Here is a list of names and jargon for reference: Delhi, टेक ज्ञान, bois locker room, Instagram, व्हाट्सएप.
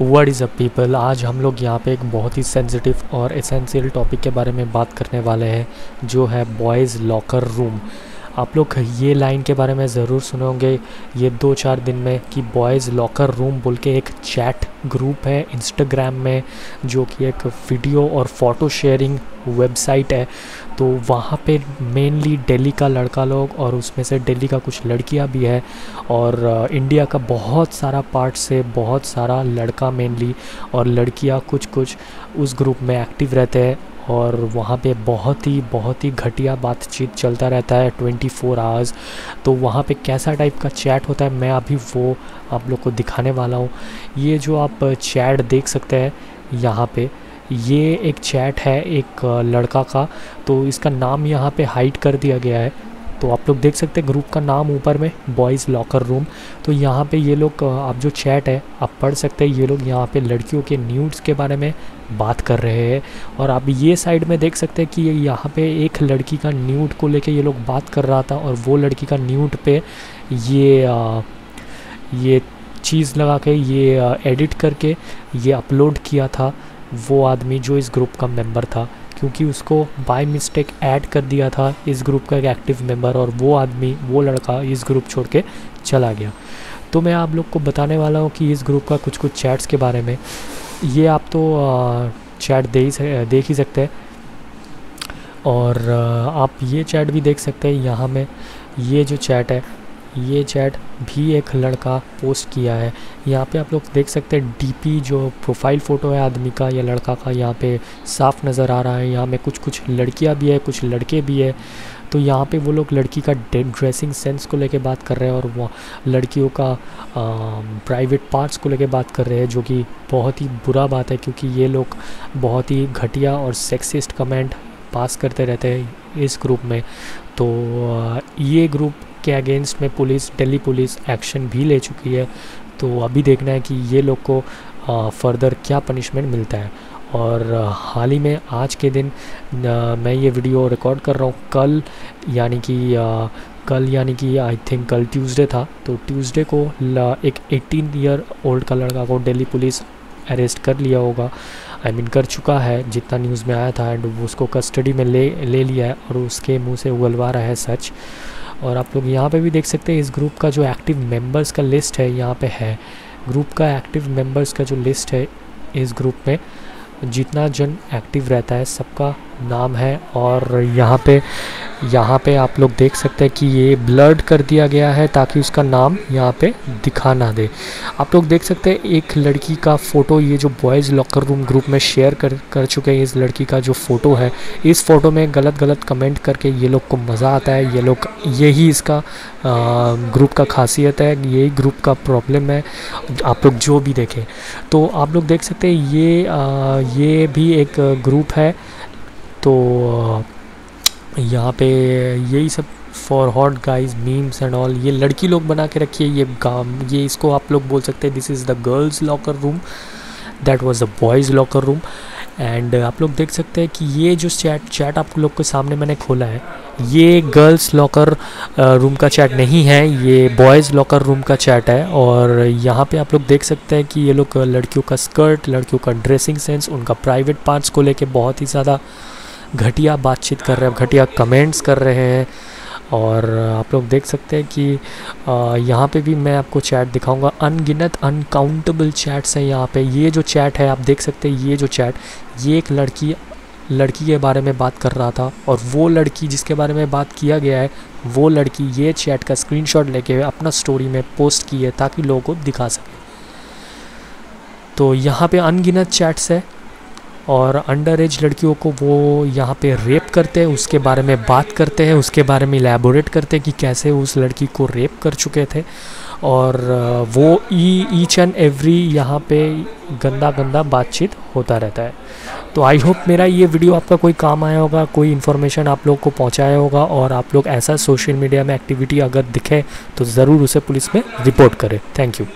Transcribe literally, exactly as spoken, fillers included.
What is up people, आज हम लोग यहाँ पे एक बहुत ही सेंसिटिव और एसेंशियल टॉपिक के बारे में बात करने वाले हैं, जो है बॉयज़ लॉकर रूम। आप लोग ये लाइन के बारे में ज़रूर सुने होंगे ये दो चार दिन में कि बॉयज़ लॉकर रूम बोल के एक चैट ग्रुप है इंस्टाग्राम में, जो कि एक वीडियो और फ़ोटो शेयरिंग वेबसाइट है। तो वहाँ पे मेनली दिल्ली का लड़का लोग और उसमें से दिल्ली का कुछ लड़कियाँ भी है, और इंडिया का बहुत सारा पार्ट से बहुत सारा लड़का मेनली और लड़कियाँ कुछ कुछ उस ग्रुप में एक्टिव रहते हैं। और वहाँ पे बहुत ही बहुत ही घटिया बातचीत चलता रहता है ट्वेंटी फोर आवर्स। तो वहाँ पे कैसा टाइप का चैट होता है मैं अभी वो आप लोग को दिखाने वाला हूँ। ये जो आप चैट देख सकते हैं यहाँ पे, ये एक चैट है एक लड़का का, तो इसका नाम यहाँ पे हाइड कर दिया गया है। तो आप लोग देख सकते हैं ग्रुप का नाम ऊपर में, बॉयज़ लॉकर रूम। तो यहाँ पे ये लोग, आप जो चैट है आप पढ़ सकते हैं, ये लोग यहाँ पे लड़कियों के न्यूड्स के बारे में बात कर रहे हैं। और आप ये साइड में देख सकते हैं कि यहाँ पे एक लड़की का न्यूड को लेके ये लोग बात कर रहा था, और वो लड़की का न्यूड पे ये आ, ये चीज़ लगा के ये आ, एडिट करके ये अपलोड किया था वो आदमी जो इस ग्रुप का मेम्बर था, क्योंकि उसको बाय मिस्टेक ऐड कर दिया था इस ग्रुप का एक एक्टिव मेंबर, और वो आदमी वो लड़का इस ग्रुप छोड़ के चला गया। तो मैं आप लोग को बताने वाला हूँ कि इस ग्रुप का कुछ कुछ चैट्स के बारे में। ये आप तो चैट दे ही देख ही सकते हैं, और आप ये चैट भी देख सकते हैं यहाँ में। ये जो चैट है ये चैट भी एक लड़का पोस्ट किया है। यहाँ पे आप लोग देख सकते हैं डीपी जो प्रोफाइल फ़ोटो है आदमी का या लड़का का, यहाँ पे साफ नज़र आ रहा है। यहाँ में कुछ कुछ लड़कियाँ भी है, कुछ लड़के भी है। तो यहाँ पे वो लोग लड़की का ड्रेसिंग सेंस को लेके बात कर रहे हैं, और वो लड़कियों का प्राइवेट पार्ट्स को लेके बात कर रहे हैं, जो कि बहुत ही बुरा बात है, क्योंकि ये लोग बहुत ही घटिया और सेक्सिस्ट कमेंट पास करते रहते हैं इस ग्रुप में। तो ये ग्रुप के अगेंस्ट में पुलिस, दिल्ली पुलिस एक्शन भी ले चुकी है। तो अभी देखना है कि ये लोग को फर्दर क्या पनिशमेंट मिलता है। और हाल ही में आज के दिन आ, मैं ये वीडियो रिकॉर्ड कर रहा हूँ कल, यानी कि आ, कल यानी कि आई थिंक कल ट्यूसडे था। तो ट्यूसडे को एक अठारह ईयर ओल्ड का लड़का को दिल्ली पुलिस अरेस्ट कर लिया होगा, आई मीन कर चुका है जितना न्यूज़ में आया था, एंड उसको कस्टडी में ले ले लिया है, और उसके मुंह से उगलवा रहा है सच। और आप लोग यहाँ पे भी देख सकते हैं इस ग्रुप का जो एक्टिव मेंबर्स का लिस्ट है यहाँ पे है, ग्रुप का एक्टिव मेंबर्स का जो लिस्ट है इस ग्रुप में जितना जन एक्टिव रहता है सबका नाम है। और यहाँ पे यहाँ पे आप लोग देख सकते हैं कि ये ब्लर्ड कर दिया गया है ताकि उसका नाम यहाँ पे दिखा ना दे। आप लोग देख सकते हैं एक लड़की का फ़ोटो ये जो बॉयज़ लॉकर रूम ग्रुप में शेयर कर कर चुके हैं, इस लड़की का जो फ़ोटो है इस फ़ोटो में गलत गलत कमेंट करके ये लोग को मज़ा आता है। ये लोग, यही इसका ग्रुप का खासियत है, यही ग्रुप का प्रॉब्लम है, आप लोग जो भी देखें। तो आप लोग देख सकते हैं ये आ, ये भी एक ग्रुप है। तो यहाँ पे यही सब for hot guys memes and all ये लड़की लोग बना के रखिए। ये गाम ये इसको आप लोग बोल सकते हैं this is the girls locker room, that was the boys locker room. And आप लोग देख सकते हैं कि ये जो चैट चैट आप लोग के सामने मैंने खोला है ये गर्ल्स लॉकर रूम का चैट नहीं है, ये बॉयज़ लॉकर रूम का चैट है। और यहाँ पे आप लोग देख सकते हैं कि ये लोग लड़कियों का स्कर्ट, लड़कियों का ड्रेसिंग सेंस, उनका प्राइवेट पार्ट्स को लेके बहुत ही ज़्यादा घटिया बातचीत कर रहे हैं, घटिया कमेंट्स कर रहे हैं। और आप लोग देख सकते हैं कि यहाँ पे भी मैं आपको चैट दिखाऊंगा, अनगिनत अनकाउंटेबल चैट्स हैं यहाँ पे। ये जो चैट है आप देख सकते हैं, ये जो चैट ये एक लड़की लड़की के बारे में बात कर रहा था, और वो लड़की जिसके बारे में बात किया गया है वो लड़की ये चैट का स्क्रीनशॉट लेके अपना स्टोरी में पोस्ट की है ताकि लोगों को दिखा सके। तो यहाँ पे अनगिनत चैट्स है, और अंडर एज लड़कियों को वो यहाँ पे रेप करते हैं, उसके बारे में बात करते हैं, उसके बारे में इलैबोरेट करते हैं कि कैसे उस लड़की को रेप कर चुके थे। और वो ईच एंड एवरी यहाँ पे गंदा गंदा बातचीत होता रहता है। तो आई होप मेरा ये वीडियो आपका कोई काम आया होगा, कोई इन्फॉर्मेशन आप लोग को पहुँचाया होगा, और आप लोग ऐसा सोशल मीडिया में एक्टिविटी अगर दिखे तो ज़रूर उसे पुलिस में रिपोर्ट करें। Thank you.